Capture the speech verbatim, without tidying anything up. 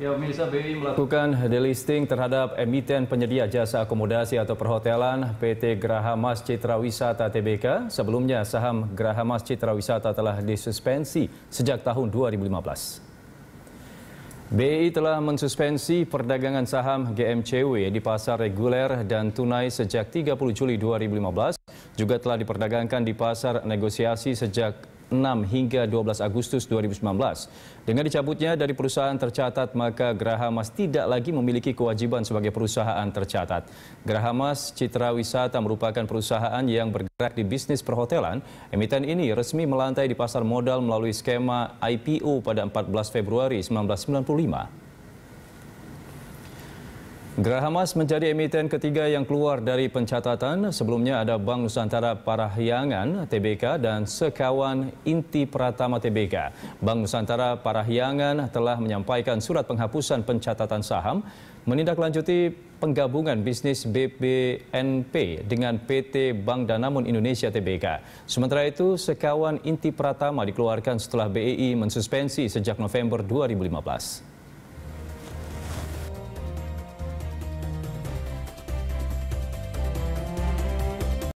Ya, pemirsa, B E I melakukan delisting terhadap emiten penyedia jasa akomodasi atau perhotelan P T Grahamas Citra Wisata T B K. Sebelumnya, saham Grahamas Citra Wisata telah disuspensi sejak tahun dua ribu lima belas. B E I telah mensuspensi perdagangan saham G M C W di pasar reguler dan tunai sejak tiga puluh Juli dua ribu lima belas. Juga telah diperdagangkan di pasar negosiasi sejak enam hingga dua belas Agustus dua ribu sembilan belas. Dengan dicabutnya dari perusahaan tercatat, maka Grahamas tidak lagi memiliki kewajiban sebagai perusahaan tercatat. Grahamas Citra Wisata merupakan perusahaan yang bergerak di bisnis perhotelan. Emiten ini resmi melantai di pasar modal melalui skema I P O pada empat belas Februari seribu sembilan ratus sembilan puluh lima. Grahamas menjadi emiten ketiga yang keluar dari pencatatan. Sebelumnya ada Bank Nusantara Parahyangan T B K dan Sekawan Inti Pratama T B K. Bank Nusantara Parahyangan telah menyampaikan surat penghapusan pencatatan saham menindaklanjuti penggabungan bisnis B B N P dengan P T Bank Danamon Indonesia T B K. Sementara itu, Sekawan Inti Pratama dikeluarkan setelah B E I mensuspensi sejak November dua ribu lima belas.